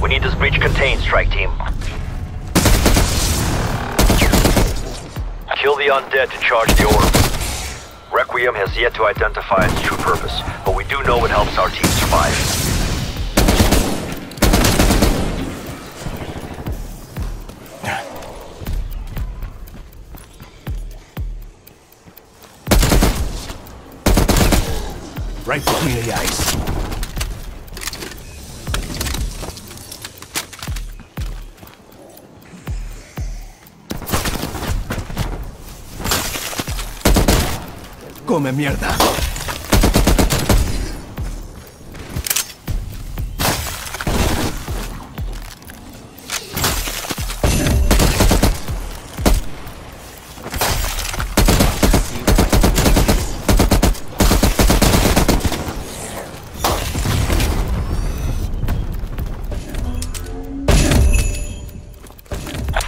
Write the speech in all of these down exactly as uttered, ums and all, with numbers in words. We need this breach contained, strike team. Kill the undead to charge the orb. Requiem has yet to identify its true purpose, but we do know it helps our team survive. Right between the ice. Come mierda.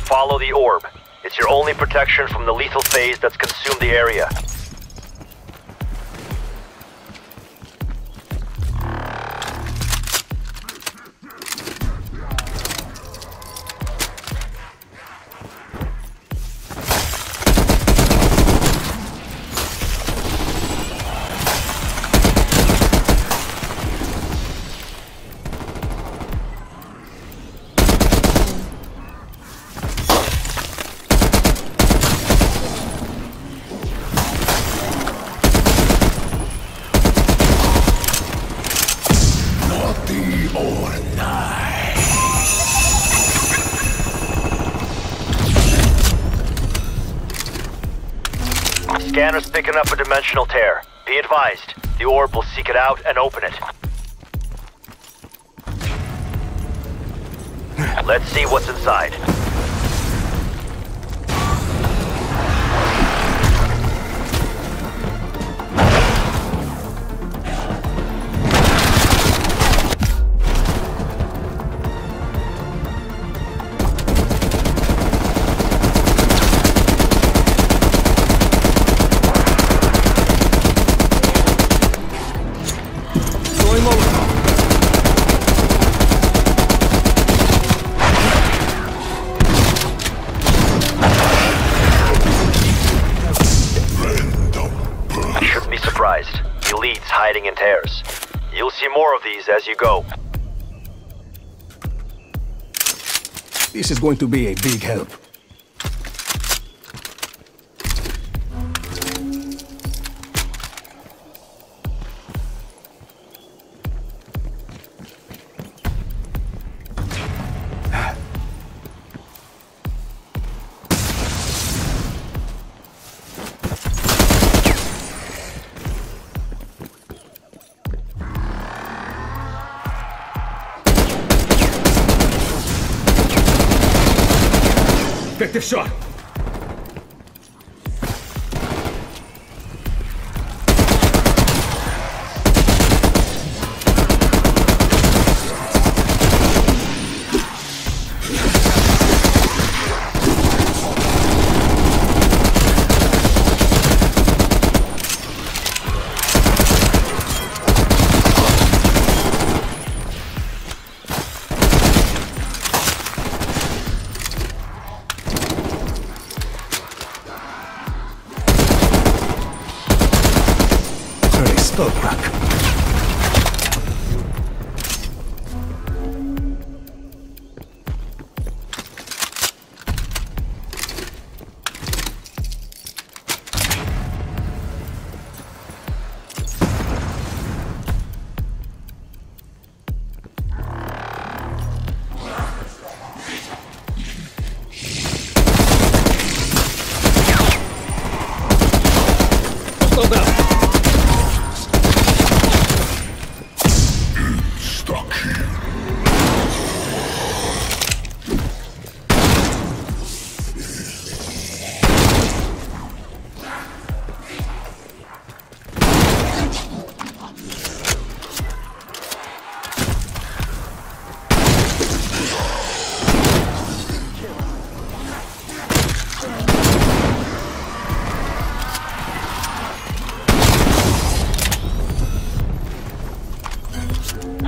Follow the orb. It's your only protection from the lethal phase that's consumed the area. Scanner's picking up a dimensional tear. Be advised, the orb will seek it out and open it. Let's see what's inside. Elites hiding in tears. You'll see more of these as you go. This is going to be a big help. Effective shot!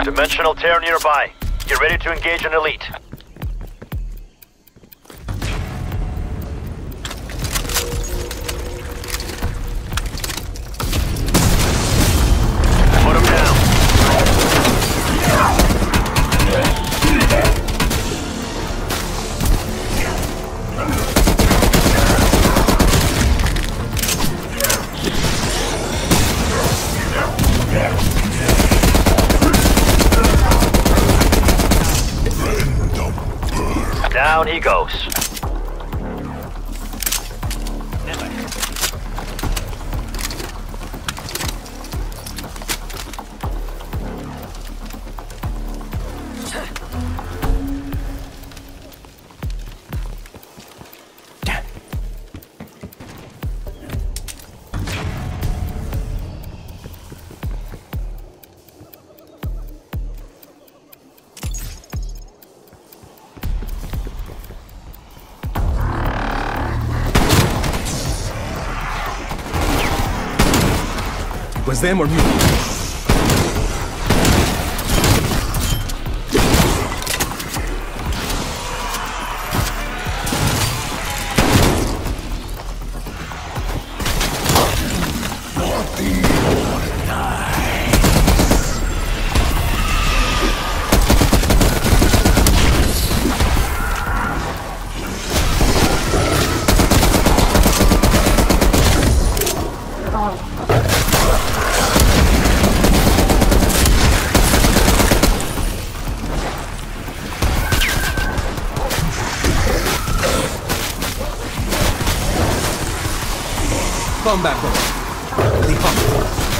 Dimensional tear nearby. Get ready to engage an elite. Down he goes. Never. Was them or me? Come back, bro. Leave up.